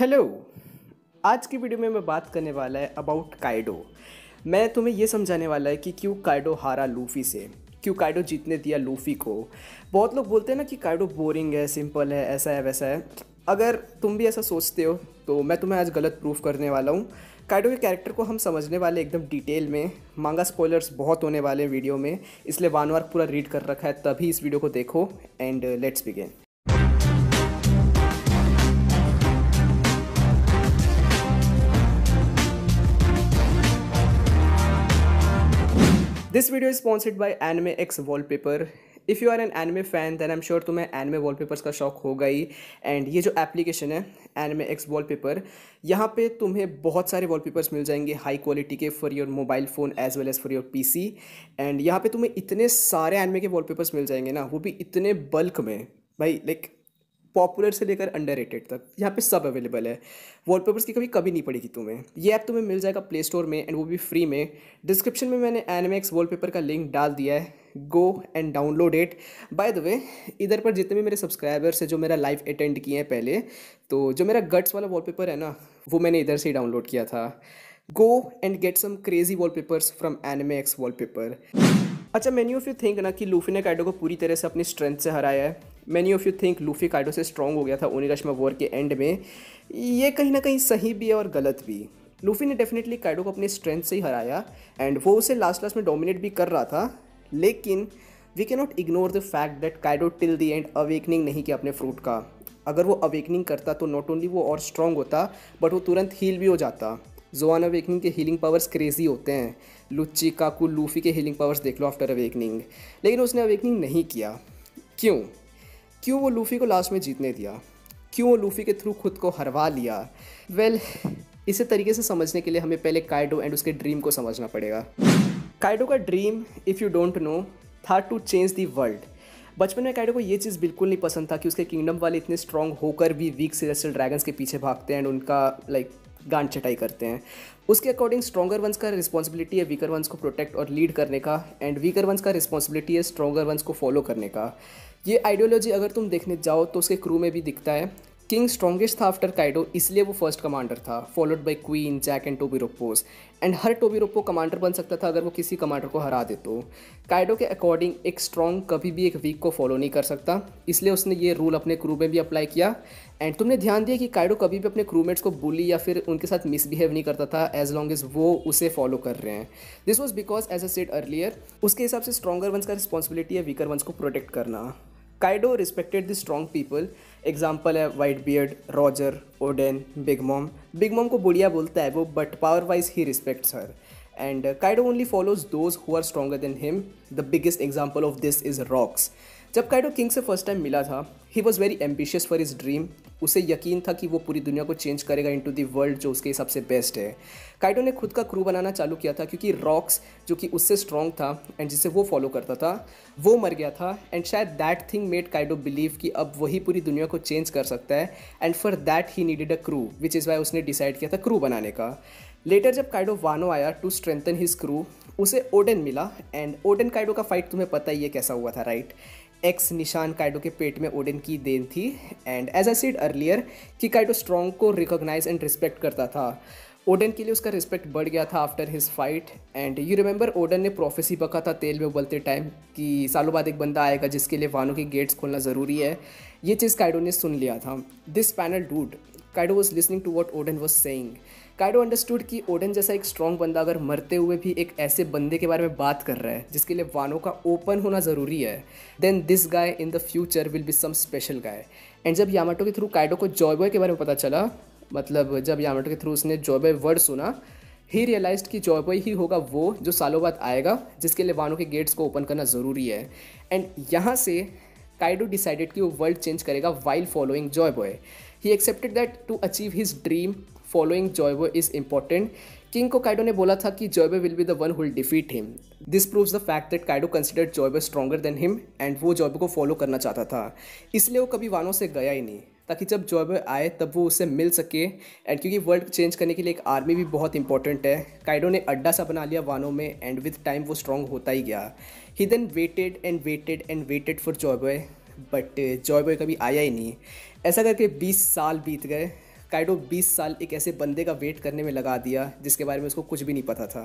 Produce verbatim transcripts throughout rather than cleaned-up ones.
Hello, आज की video में मैं बात करने वाला है अबाउट काइडो। मैं तुम्हें ये समझाने वाला है कि क्यों काइडो हारा लूफ़ी से, क्यों काइडो जीतने दिया लूफ़ी को। बहुत लोग बोलते हैं ना कि काइडो बोरिंग है, सिंपल है, ऐसा है वैसा है। अगर तुम भी ऐसा सोचते हो तो मैं तुम्हें आज गलत प्रूफ करने वाला हूँ। काइडो के कैरेक्टर को हम समझने वाले एकदम डिटेल में, मांगा स्पॉयलर्स बहुत होने वाले वीडियो में, इसलिए वन आवर पूरा रीड कर रखा है, तभी इस वीडियो को देखो। And let's begin. This video is sponsored by Anime X Wallpaper. If you are an anime fan, then I'm sure तुम्हें anime wallpapers का शौक होगा ही। एंड ये जो एप्लीकेशन है Anime X Wallpaper, यहाँ पे तुम्हें बहुत सारे wallpapers मिल जाएंगे हाई क्वालिटी के for your mobile phone as well as for your PC. And यहाँ पे तुम्हें इतने सारे anime के wallpapers मिल जाएंगे ना, वो भी इतने बल्क में भाई, लाइक पॉपुलर से लेकर अंडररेटेड तक यहाँ पे सब अवेलेबल है। वॉलपेपर्स की कभी कभी नहीं पड़ेगी तुम्हें। ये ऐप तुम्हें मिल जाएगा प्ले स्टोर में, एंड वो भी फ्री में। डिस्क्रिप्शन में मैंने एनिमे एक्स वॉलपेपर का लिंक डाल दिया है, go and download it. By the way, इधर पर जितने भी मेरे सब्सक्राइबर्स हैं जो मेरा लाइव अटेंड किए हैं पहले, तो जो मेरा गट्स वाला वॉलपेपर है ना, वो मैंने इधर से ही डाउनलोड किया था। Go and get some crazy wallpapers from anime x wallpaper. अच्छा, मैनी ऑफ यू थिंक ना कि लूफी ने काइडो को पूरी तरह से अपनी स्ट्रेंथ से हराया है। Many of you think Luffy Kaido से स्ट्रॉन्ग हो गया था ओनिगाशिमा वॉर के एंड में। ये कहीं ना कहीं सही भी है और गलत भी। लूफी ने डेफिनेटली काइडो को अपनी स्ट्रेंथ से ही हराया, एंड वो उसे लास्ट लास्ट में डोमिनेट भी कर रहा था। लेकिन we can not ignore the fact that Kaido till the end awakening नहीं किया अपने फ्रूट का। अगर वो अवेकनिंग करता तो नॉट ओनली वो और स्ट्रॉन्ग होता, बट वो तुरंत हील भी हो जाता। जोआन अवेकनिंग के हीलिंग पावर्स क्रेजी होते हैं। लुच्ची काकू लूफी के हीलिंग पावर्स देख लो आफ्टर अवेकनिंग। लेकिन उसने अवेकनिंग नहीं किया। क्यों क्यों वो लूफ़ी को लास्ट में जीतने दिया? क्यों वो लूफ़ी के थ्रू खुद को हरवा लिया? वेल well, इसे तरीके से समझने के लिए हमें पहले काइडो एंड उसके ड्रीम को समझना पड़ेगा। काइडो का dream, if you don't know, था टू चेंज दी वर्ल्ड। बचपन में काइडो को ये चीज़ बिल्कुल नहीं पसंद था कि उसके किंगडम वाले इतने स्ट्रॉन्ग होकर भी वीक सेलेस्टियल ड्रैगन्स के पीछे भागते हैं एंड उनका लाइक like, गांड चटाई करते हैं। उसके अकॉर्डिंग स्ट्रॉन्गर वंस का रिस्पॉन्सिबिलिटी है वीकर वंस को प्रोटेक्ट और लीड करने का, एंड वीकर वंस का रिस्पॉन्सिबिलिटी है स्ट्रॉन्गर वंस को फॉलो करने का। ये आइडियोलॉजी अगर तुम देखने जाओ तो उसके क्रू में भी दिखता है। किंग स्ट्रॉन्गेस्ट था आफ्टर काइडो, इसलिए वो फर्स्ट कमांडर था, followed by queen, Jack and Tobiroppos. And हर टोबीरोपो कमांडर बन सकता था अगर वो किसी कमांडर को हरा दे तो। काइडो के अकॉर्डिंग एक स्ट्रॉन्ग कभी भी एक वीक को फॉलो नहीं कर सकता, इसलिए उसने ये रूल अपने क्रू में भी अप्लाई किया। एंड तुमने ध्यान दिया कि काइडो कभी भी अपने क्रूमेट्स को बुली या फिर उनके साथ मिसबिहेव नहीं करता था, एज लॉन्ग एज वो उसे फॉलो कर रहे हैं। This was because as I said earlier, उसके हिसाब से स्ट्रॉन्गर वंस का रिस्पॉन्सिबिलिटी है वीकर वंस को प्रोटेक्ट करना। Kaido respected the strong people. Example है Whitebeard, Roger, Oden, big mom. Big mom को बुढ़िया बोलता है वो, but power wise he respects her. And Kaido only follows those who are stronger than him. The biggest example of this is Rocks. जब Kaido king से first time मिला था, he was very ambitious for his dream. उसे यकीन था कि वो पूरी दुनिया को चेंज करेगा इनटू द वर्ल्ड जो उसके हिसाब से बेस्ट है। काइडो ने खुद का क्रू बनाना चालू किया था क्योंकि रॉक्स जो कि उससे स्ट्रॉन्ग था एंड जिसे वो फॉलो करता था, वो मर गया था। एंड शायद that thing made Kaido believe कि अब वही पूरी दुनिया को चेंज कर सकता है, and for that he needed a crew, which is why उसने डिसाइड किया था क्रू बनाने का। लेटर जब काइडो वानो आया टू स्ट्रेंथन हिज क्रू, उसे ओडेन मिला। एंड ओडेन काइडो का फाइट तुम्हें पता ही है कैसा हुआ था, राइट? एक्स निशान काइडो के पेट में ओडेन की देन थी। And as I said earlier कि काइडो स्ट्रॉन्ग को रिकॉग्नाइज एंड रिस्पेक्ट करता था। ओडेन के लिए उसका रिस्पेक्ट बढ़ गया था after his fight. And you remember Oden ने प्रोफेसी बका था तेल में उबलते टाइम कि सालों बाद एक बंदा आएगा जिसके लिए वानो के गेट्स खोलना ज़रूरी है। ये चीज़ काइडो ने सुन लिया था। This panel dude, Kaido was listening to what Oden was saying. Kaido understood कि ओडेन जैसा एक स्ट्रॉन्ग बंदा अगर मरते हुए भी एक ऐसे बंदे के बारे में बात कर रहा है जिसके लिए वानो का ओपन होना ज़रूरी है, then this guy in the future will be some special guy. And जब यामाटो के थ्रू काइडो को जॉय बॉय के बारे में पता चला, मतलब जब यामाटो के थ्रू उसने जॉय बॉय वर्ड सुना, ही रियलाइज्ड कि जॉय बॉय ही होगा वो जो सालों बाद आएगा जिसके लिए वानो के गेट्स को ओपन करना ज़रूरी है। एंड यहाँ से काइडो डिसाइडेड कि वो वर्ल्ड चेंज करेगा while following Joy Boy. He accepted that to achieve his dream following Joy Boy is important. King को काइडो ने बोला था कि Joy Boy will be the one who will defeat him. This proves the fact that Kaido considered Joy Boy stronger than him, and वो Joy Boy को follow करना चाहता था। इसलिए वो कभी वानो से गया ही नहीं, ताकि जब जॉय बॉय आए तब वो उससे मिल सके। एंड क्योंकि वर्ल्ड चेंज करने के लिए एक आर्मी भी बहुत इंपॉर्टेंट है, काइडो ने अड्डा सा बना लिया वानो में, एंड विद टाइम वो स्ट्रॉन्ग होता ही गया। He then waited and waited and waited for Joy Boy, but Joy Boy कभी आया ही नहीं। ऐसा करके बीस साल बीत गए। काइडो बीस साल एक ऐसे बंदे का वेट करने में लगा दिया जिसके बारे में उसको कुछ भी नहीं पता था।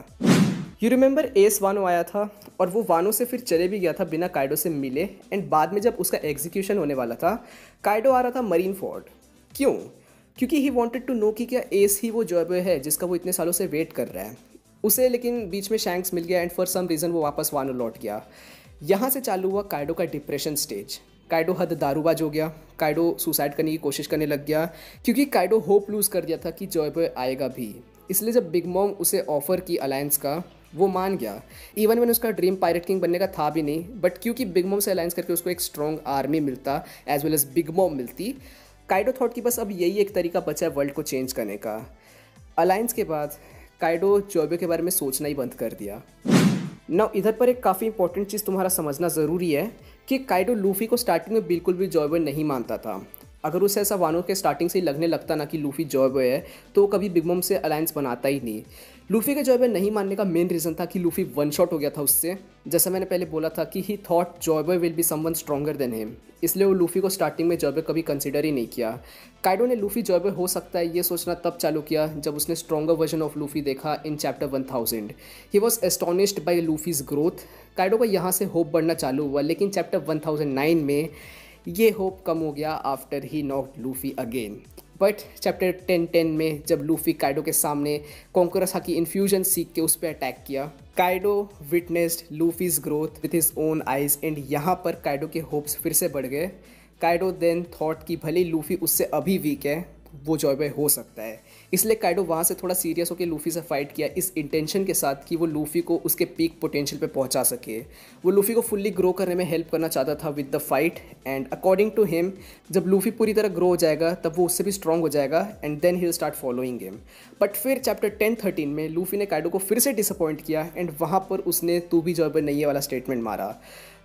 यू रिमेंबर एस वानो आया था और वो वानो से फिर चले भी गया था बिना काइडो से मिले। एंड बाद में जब उसका एग्जीक्यूशन होने वाला था, काइडो आ रहा था मरीन फोर्ट। क्यों? क्योंकि ही वांटेड टू नो कि क्या एस ही वो जॉय बॉय है जिसका वो इतने सालों से वेट कर रहा है उसे। लेकिन बीच में शैंक्स मिल गया एंड फॉर सम रीज़न वो वापस वानो लौट गया। यहाँ से चालू हुआ काइडो का डिप्रेशन स्टेज। काइडो हद दारूबाज हो गया, काइडो सुसाइड करने की कोशिश करने लग गया क्योंकि काइडो होप लूज़ कर दिया था कि जॉय बॉय आएगा भी। इसलिए जब बिग मॉम उसे ऑफ़र की अलायंस का, वो मान गया। इवन वन उसका ड्रीम पायरेट किंग बनने का था भी नहीं, बट क्योंकि बिग मॉम से अलायंस करके उसको एक स्ट्रॉन्ग आर्मी मिलता as well as Big Mom मिलती, काइडो थॉट कि बस अब यही एक तरीका बचा है वर्ल्ड को चेंज करने का। अलायंस के बाद काइडो जॉय बॉय के बारे में सोचना ही बंद कर दिया। नाउ इधर पर एक काफ़ी इंपॉर्टेंट चीज़ तुम्हारा समझना ज़रूरी है कि काइडो लूफी को स्टार्टिंग में बिल्कुल भी जॉय बॉय नहीं मानता था। अगर उसे ऐसा वानो के स्टार्टिंग से ही लगने लगता ना कि लूफी जॉय बॉय है तो वो कभी बिग मॉम से अलायंस बनाता ही नहीं। लूफी के जॉय बॉय नहीं मानने का मेन रीज़न था कि लूफी वन शॉट हो गया था उससे। जैसा मैंने पहले बोला था कि he thought Joy Boy will be someone stronger than him, इसलिए वो लूफी को स्टार्टिंग में जॉय बॉय कभी कंसिडर ही नहीं किया। काइडो ने लूफी जॉय बॉय हो सकता है ये सोचना तब चालू किया जब उसने स्ट्रॉन्गर वर्जन ऑफ लूफी देखा in chapter one thousand. He was astonished by Luffy's growth. Kaido का यहाँ से होप बढ़ना चालू हुआ, लेकिन चैप्टर वन थाउजेंड नाइन में ये होप कम हो गया after he knocked Luffy again. But chapter ten ten में जब लूफी काइडो के सामने कॉन्करर्स हाकी इन्फ्यूजन सीख के उस पर अटैक किया, Kaido witnessed Luffy's growth with his own eyes. And यहाँ पर काइडो के होप्स फिर से बढ़ गए। काइडो देन थॉट कि भले लूफी उससे अभी वीक है, वो जॉय बॉय हो सकता है। इसलिए काइडो वहाँ से थोड़ा सीरियस होकर लूफी से फाइट किया इस इंटेंशन के साथ कि वो लूफी को उसके पीक पोटेंशियल पे पहुँचा सके। वो लूफी को फुल्ली ग्रो करने में हेल्प करना चाहता था with the fight. And according to him जब लूफी पूरी तरह ग्रो हो जाएगा तब वो उससे भी स्ट्रॉन्ग हो जाएगा and then he will start following him. But फिर चैप्टर टेन थर्टीन में लूफी ने काइडो को फिर से डिसअपॉइंट किया एंड वहाँ पर उसने तू भी जॉय बॉय नहीं है वाला स्टेटमेंट मारा।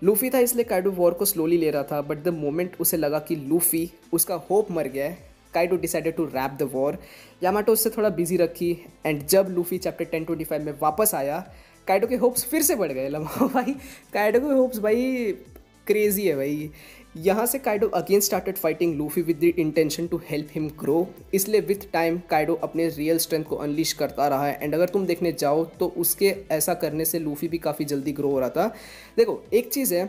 लूफी था इसलिए काइडो वॉर को स्लोली ले रहा था, बट द मोमेंट उसे लगा कि लूफी उसका होप मर गया है, Kaido decided to wrap the war. Yamato उससे थोड़ा बिजी रखी एंड जब Luffy chapter ten twenty five में वापस आया, काइडो के होप्स फिर से बढ़ गए। लम्हा भाई, काइडो के होप्स भाई क्रेजी है भाई। यहाँ से Kaido again started fighting Luffy with the intention to help him grow. इसलिए विथ टाइम काइडो अपने रियल स्ट्रेंथ को अनलिश करता रहा है। एंड अगर तुम देखने जाओ तो उसके ऐसा करने से लूफी भी काफ़ी जल्दी ग्रो हो रहा था। देखो एक चीज़ है,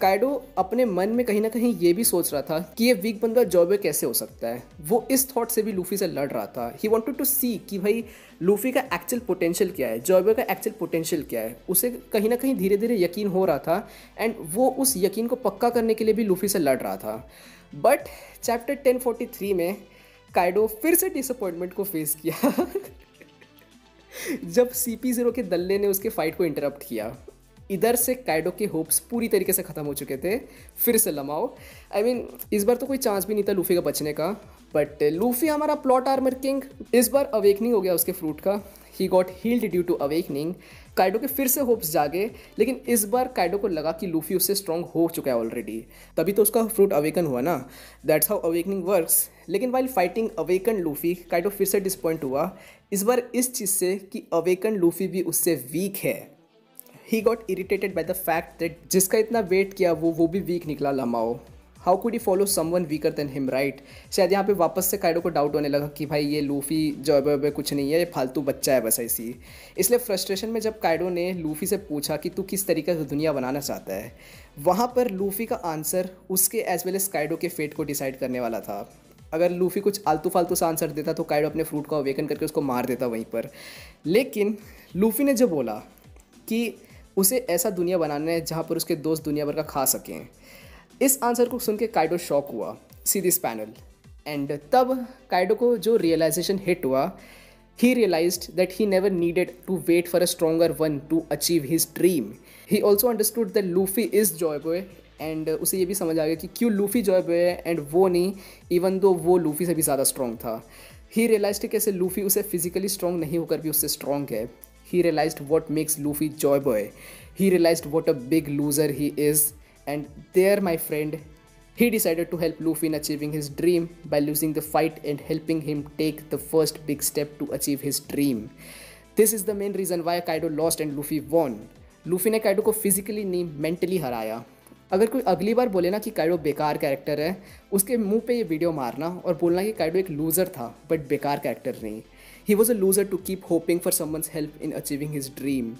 काइडो अपने मन में कहीं ना कहीं ये भी सोच रहा था कि ये वीक बंदा जॉय बॉय कैसे हो सकता है। वो इस थॉट से भी लूफी से लड़ रहा था। ही वांटेड टू सी कि भाई लूफी का एक्चुअल पोटेंशियल क्या है, जॉय बॉय का एक्चुअल पोटेंशियल क्या है। उसे कहीं ना कहीं धीरे धीरे यकीन हो रहा था एंड वो उस यकीन को पक्का करने के लिए भी लूफी से लड़ रहा था। But chapter ten forty three में काइडो फिर से डिसअपॉइंटमेंट को फेस किया जब सी पी जीरो के दल्ले ने उसके फाइट को इंटरप्ट किया। इधर से काइडो के होप्स पूरी तरीके से ख़त्म हो चुके थे। फिर से lmao, I I mean mean, इस बार तो कोई चांस भी नहीं था लूफी का बचने का। बट लूफी हमारा प्लॉट आर्मर किंग इस बार अवेकनिंग हो गया उसके फ्रूट का। He got healed due to awakening. Kaido के फिर से होप्स जागे, लेकिन इस बार काइडो को लगा कि लूफी उससे स्ट्रॉन्ग हो चुका है ऑलरेडी, तभी तो उसका फ्रूट अवेकन हुआ ना। That's how awakening works. लेकिन while fighting awaken Luffy, Kaido फिर से डिसपॉइंट हुआ, इस बार इस चीज़ से कि अवेकन लूफी भी उससे वीक है। He got irritated by the fact that जिसका इतना वेट किया वो वो भी वीक निकला। Lmao, how could he follow someone weaker than him right. शायद यहाँ पे वापस से काइडो को डाउट होने लगा कि भाई ये लूफी जॉय बॉय कुछ नहीं है, ये फालतू बच्चा है बस ऐसी। इसलिए फ्रस्ट्रेशन में जब काइडो ने लूफी से पूछा कि तू किस तरीके से दुनिया बनाना चाहता है, वहाँ पर लूफी का आंसर उसके एज वेल एज काइडो के फेट को डिसाइड करने वाला था। अगर लूफी कुछ आलतू फालतू सा आंसर देता तो काइडो अपने फ्रूट को अवेकन करके उसको मार देता वहीं पर। लेकिन लूफी ने जो बोला कि उसे ऐसा दुनिया बनाना है जहाँ पर उसके दोस्त दुनिया भर का खा सकें, इस आंसर को सुन के काइडो शॉक हुआ। See this panel. एंड तब काइडो को जो रियलाइजेशन हिट हुआ, he realised that he never needed to wait for a stronger one to achieve his dream. He also understood that Luffy is Joy Boy. And उसे ये भी समझ आ गया कि क्यों लूफी जॉय बॉय है एंड वो नहीं, इवन दो वो लूफी से भी ज़्यादा स्ट्रॉन्ग था। ही रियलाइज्ड कैसे लूफी उसे फिजिकली स्ट्रॉन्ग नहीं होकर भी उससे स्ट्रॉन्ग है। He realized what makes Luffy Joy Boy. He realized what a big loser he is. And there, my friend, he decided to help Luffy in achieving his dream by losing the fight and helping him take the first big step to achieve his dream. This is the main reason why Kaido lost and Luffy won. Luffy ने Kaido को physically नहीं mentally हराया। अगर कोई अगली बार बोले ना कि काइडो बेकार कैरेक्टर है, उसके मुंह पे ये वीडियो मारना और बोलना कि काइडो एक लूज़र था बट बेकार कैरेक्टर नहीं। He was a loser to keep hoping for someone's help in achieving his dream.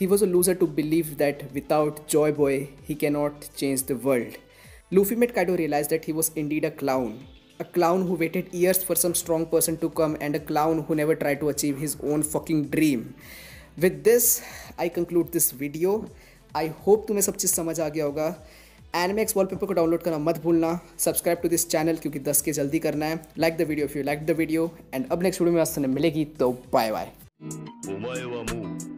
He was a loser to believe that without Joy Boy he can not change the world. Luffy made Kaido realise that he was indeed a clown, a clown who waited years for some strong person to come, and a clown who never tried to achieve his own fucking dream. With this, I conclude this video. I hope तुम्हें सब चीज़ समझ आ गया होगा। Anime X Wallpaper को download करना मत भूलना। Subscribe to this channel क्योंकि दस के जल्दी करना है। Like the video if you liked the video, and अब next video में आपसे मिलेगी तो bye bye.